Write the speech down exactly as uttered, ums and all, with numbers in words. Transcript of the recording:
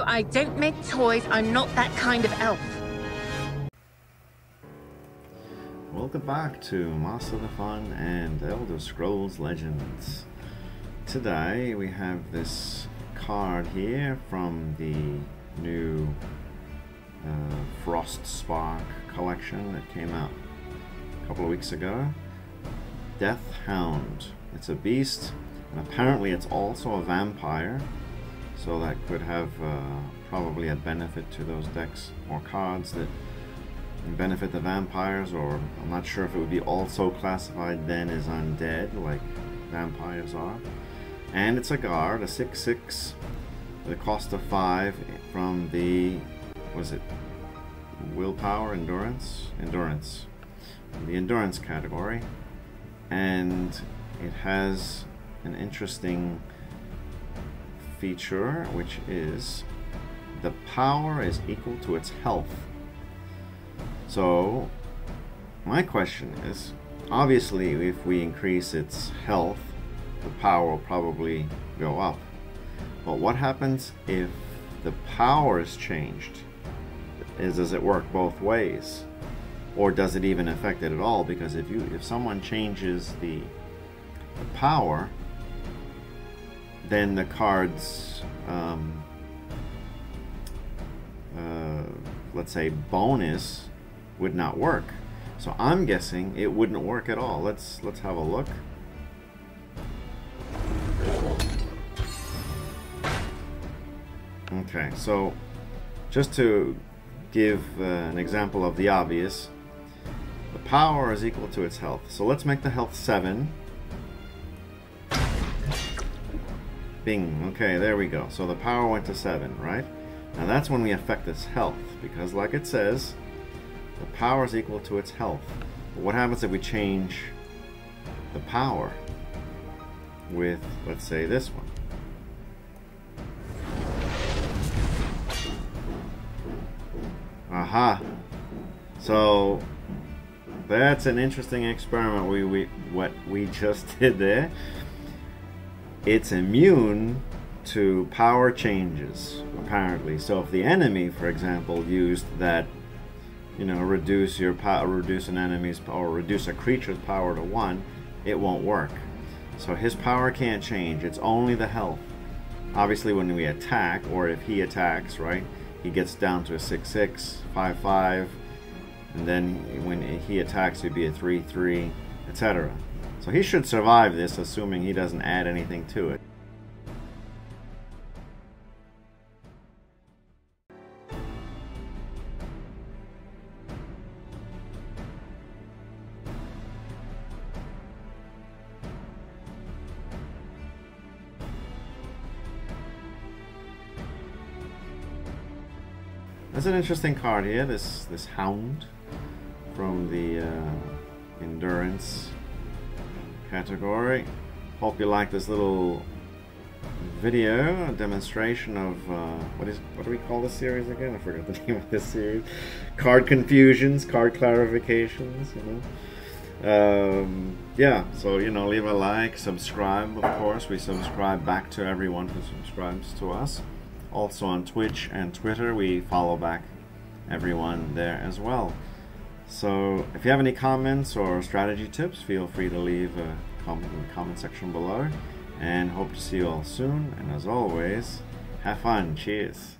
you, I don't make toys. I'm not that kind of elf. Welcome back to Master the Fun and Elder Scrolls Legends. Today we have this card here from the new uh, Frost Spark collection that came out a couple of weeks ago. Death Hound. It's a beast, and apparently it's also a vampire, so that could have uh, probably a benefit to those decks or cards that benefit the vampires, or I'm not sure if it would be also classified then as undead like vampires are. And it's a guard, a six six with a cost of five from the, was it willpower, endurance? Endurance. The endurance category. And it has an interesting feature, which is the power is equal to its health. So my question is, obviously if we increase its health, the power will probably go up. But what happens if the power is changed? Is, does it work both ways? Or does it even affect it at all? Because if you if someone changes the, the power, then the card's um, uh, let's say bonus would not work. So I'm guessing it wouldn't work at all. Let's let's have a look. Okay, so just to give uh, an example of the obvious, the power is equal to its health. So let's make the health seven. Bing. Okay, there we go. So the power went to seven, right? Now that's when we affect its health, because like it says, the power is equal to its health. But what happens if we change the power with, let's say, this one? Aha! So that's an interesting experiment we, we what we just did there. It's immune to power changes, apparently. So if the enemy, for example, used that, you know, reduce your power, reduce an enemy's power, or reduce a creature's power to one, it won't work. So his power can't change, it's only the health. Obviously when we attack, or if he attacks, right, he gets down to a six six, five five, and then when he attacks he'd be a three three, et cetera. So he should survive this, assuming he doesn't add anything to it. That's an interesting card here, this this Hound from the uh, endurance category. Hope you like this little video, a demonstration of uh, what is what do we call this series again? I forgot the name of this series. Card confusions, card clarifications, you know. Um, yeah, so you know, leave a like, subscribe. Of course, we subscribe back to everyone who subscribes to us. Also on Twitch and Twitter, we follow back everyone there as well. So if you have any comments or strategy tips, feel free to leave a comment in the comment section below. And hope to see you all soon. And as always, have fun. Cheers.